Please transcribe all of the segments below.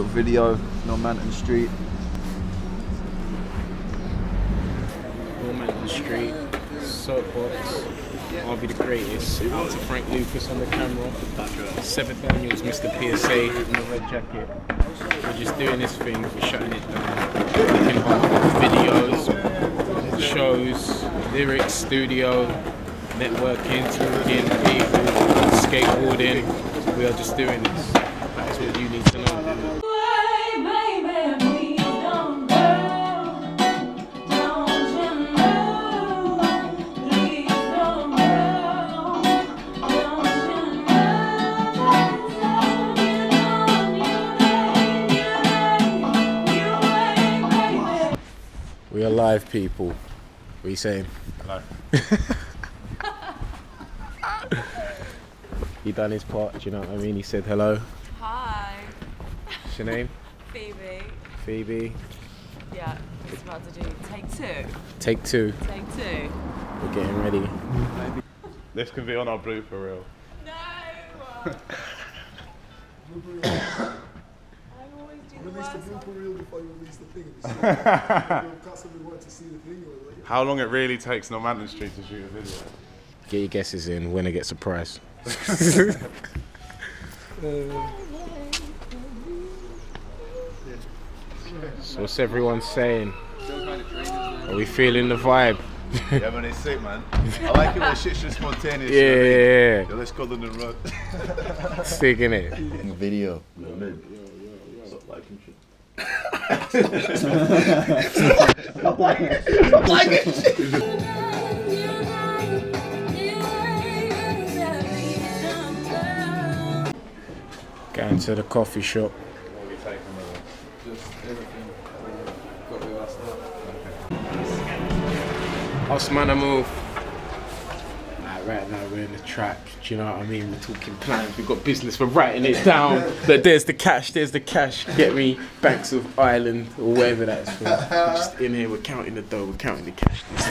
little video, Normanton Street. Normanton Street, Soapbox, RV the Greatest, out to Frank Lucas on the camera, 7th Annuals Mr. PSA in the red jacket. We're just doing this thing, we're shutting it down. Looking on videos, shows, lyrics, studio, networking, talking, people, skateboarding. We are just doing this. That's what you need to know. We are live, people. What are you saying? Hello. He done his part, do you know what I mean? He said hello. Hi. What's your name? Phoebe. Phoebe. Yeah, just about to do take two. Take two. Take two. We're getting ready. This can be on our blooper reel. No! Release the blooper reel before you release the thing. How long it really takes Normanton Street to shoot a video? Get your guesses in. Winner gets a prize. So what's everyone saying? Are we feeling the vibe? Yeah, man, it's sick, man. I like it when shit's just spontaneous. Yeah, yeah, yeah. Yo, let's go to the road. Sick, innit? Video. You know what I mean? Stop liking it! Stop liking it! Going to the coffee shop. What are we taking with us? Just everything. Got to do our stuff. Osman, move. Right now we're in the trap, do you know what I mean? We're talking plans, we've got business, we're writing it down. But there's the cash, get me? Banks of Ireland, or whatever that's for. We're just in here, we're counting the dough, we're counting the cash. This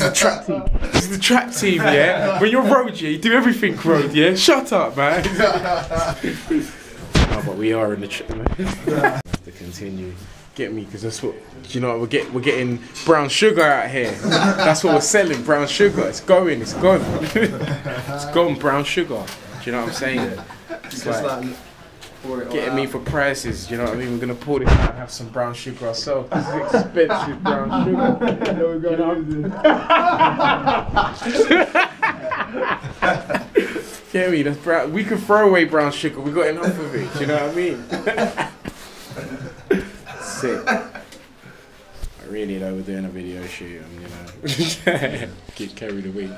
is the trap team. This is the trap team, yeah? When you're road, yeah, you do everything road, yeah? Shut up, man. No, but we are in the trap, man. To continue. Get me, because that's what, you know, we're getting brown sugar out here. That's what we're selling, brown sugar. It's going, it's gone. It's gone, brown sugar. Do you know what I'm saying? It's like getting me for prices, do you know what I mean? We're going to pour this out and have some brown sugar ourselves. This is expensive brown sugar. No, we're going to use. Get me, that's brown. We can throw away brown sugar. We got enough of it, do you know what I mean? Sick. Really though, we're doing a video shoot and you know, get carried away.